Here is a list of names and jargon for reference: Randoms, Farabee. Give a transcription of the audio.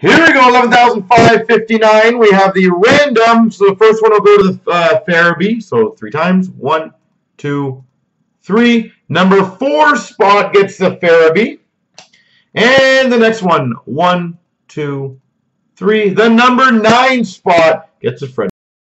Here we go, 11,559. We have the random. So the first one will go to the Farabee. So three times. One, two, three. Number four spot gets the Farabee. And the next one. One, two, three. The number 9 spot gets a Fred.